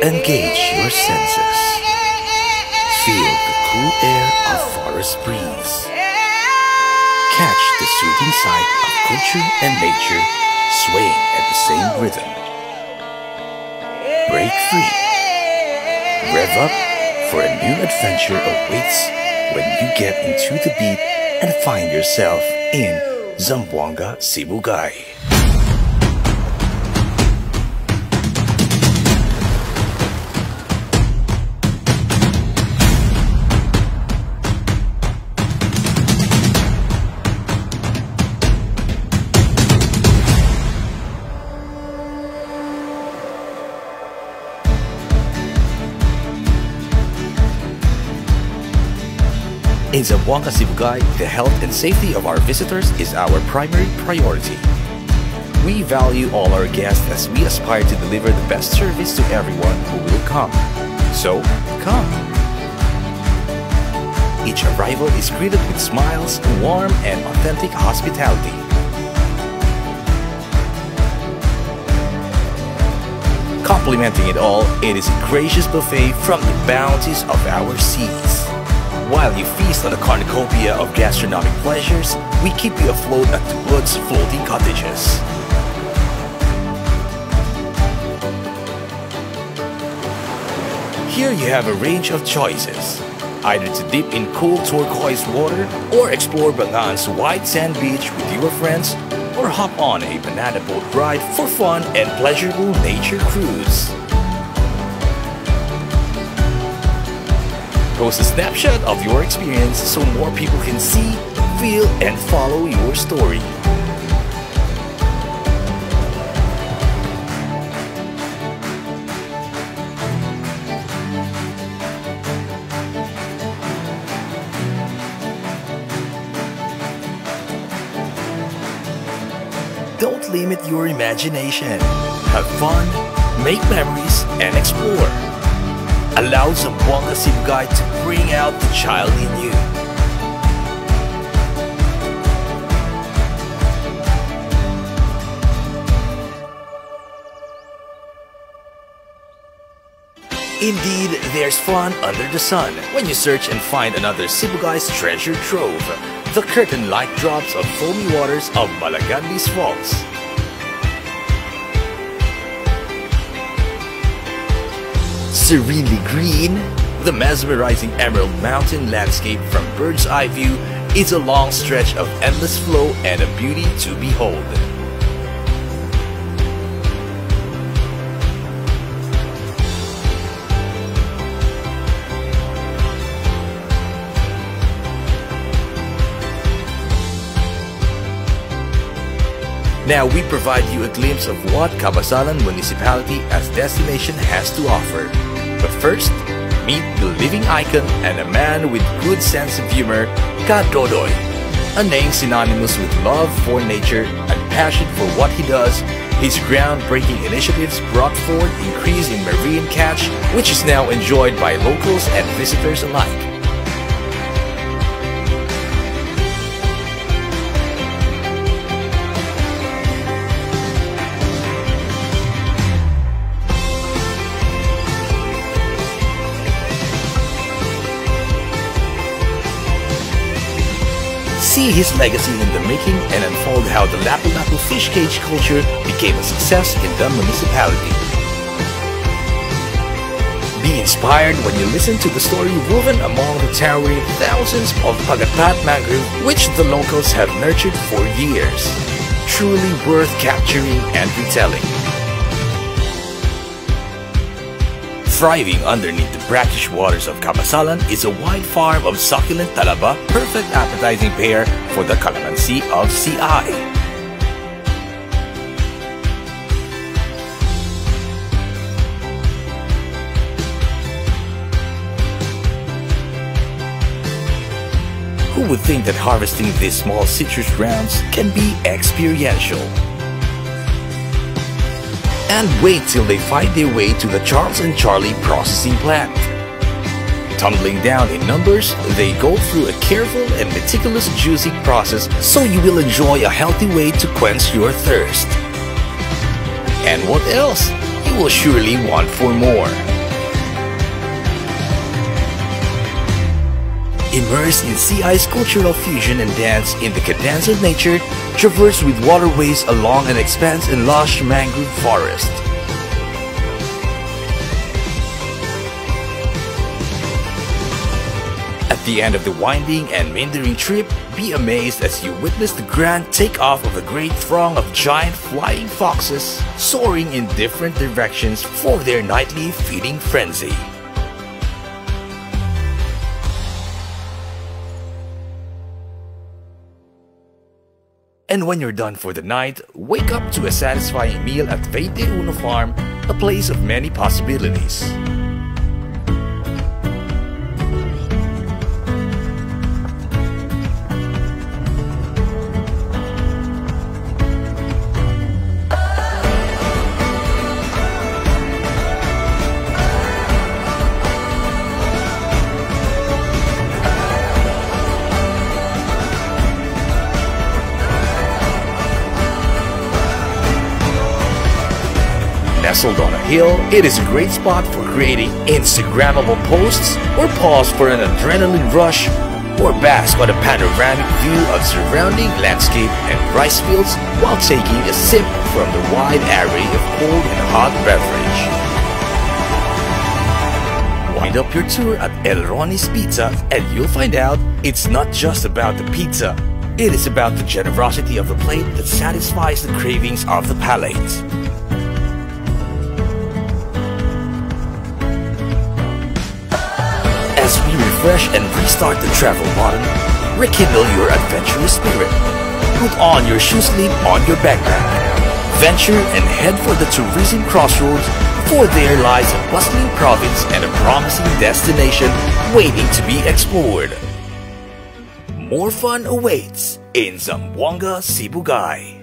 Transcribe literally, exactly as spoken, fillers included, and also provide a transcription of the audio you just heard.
Engage your senses. Feel the cool air of forest breeze. Catch the soothing sight of culture and nature swaying at the same rhythm. Break free. Rev up, for a new adventure awaits when you get into the beat and find yourself in Zamboanga Sibugay. In Zamboanga Sibugay, the health and safety of our visitors is our primary priority. We value all our guests as we aspire to deliver the best service to everyone who will come. So, come! Each arrival is greeted with smiles, warm and authentic hospitality. Complementing it all, it is a gracious buffet from the bounties of our seas. While you feast on a cornucopia of gastronomic pleasures, we keep you afloat at the woods' floating cottages. Here you have a range of choices, either to dip in cool turquoise water or explore Bangan's white sand beach with your friends, or hop on a banana boat ride for fun and pleasurable nature cruise. Post a snapshot of your experience so more people can see, feel, and follow your story. Don't limit your imagination. Have fun, make memories, and explore. Allow Zamboanga Sibugay to bring out the child in you. Indeed, there's fun under the sun when you search and find another Sibugay's treasure trove, the curtain-like drops of foamy waters of Balagandis Falls. Serenely green, the mesmerizing emerald mountain landscape from bird's eye view is a long stretch of endless flow and a beauty to behold. Now we provide you a glimpse of what Kabasalan Municipality as destination has to offer. But first, meet the living icon and a man with good sense of humor, Kat Dodoy, a name synonymous with love for nature and passion for what he does. His groundbreaking initiatives brought forward increasing marine catch, which is now enjoyed by locals and visitors alike. See his legacy in the making and unfold how the Lapu-Lapu fish cage culture became a success in the municipality. Be inspired when you listen to the story woven among the towering thousands of Pagatpat mangrove, which the locals have nurtured for years. Truly worth capturing and retelling. Thriving underneath the brackish waters of Kabasalan is a wide farm of succulent talaba, perfect appetizing pair for the Kalaman Sea of C I. Who would think that harvesting these small citrus rounds can be experiential? And wait till they find their way to the Charles and Charlie processing plant. Tumbling down in numbers, they go through a careful and meticulous juicing process so you will enjoy a healthy way to quench your thirst. And what else? You will surely want for more. Immersed in sea ice cultural fusion and dance in the cadence of nature, traversed with waterways along an expanse and lush mangrove forest. At the end of the winding and meandering trip, be amazed as you witness the grand takeoff of a great throng of giant flying foxes soaring in different directions for their nightly feeding frenzy. And when you're done for the night, wake up to a satisfying meal at Veinte Uno Farm, a place of many possibilities. Nestled on a hill, it is a great spot for creating Instagrammable posts or pause for an adrenaline rush or bask on a panoramic view of surrounding landscape and rice fields while taking a sip from the wide array of cold and hot beverage. Wind up your tour at El Roni's Pizza and you'll find out it's not just about the pizza. It is about the generosity of the plate that satisfies the cravings of the palate. As we refresh and restart the travel button, rekindle your adventurous spirit. Put on your shoe sleeve on your backpack. Venture and head for the tourism crossroads, for there lies a bustling province and a promising destination waiting to be explored. More fun awaits in Zamboanga Sibugay.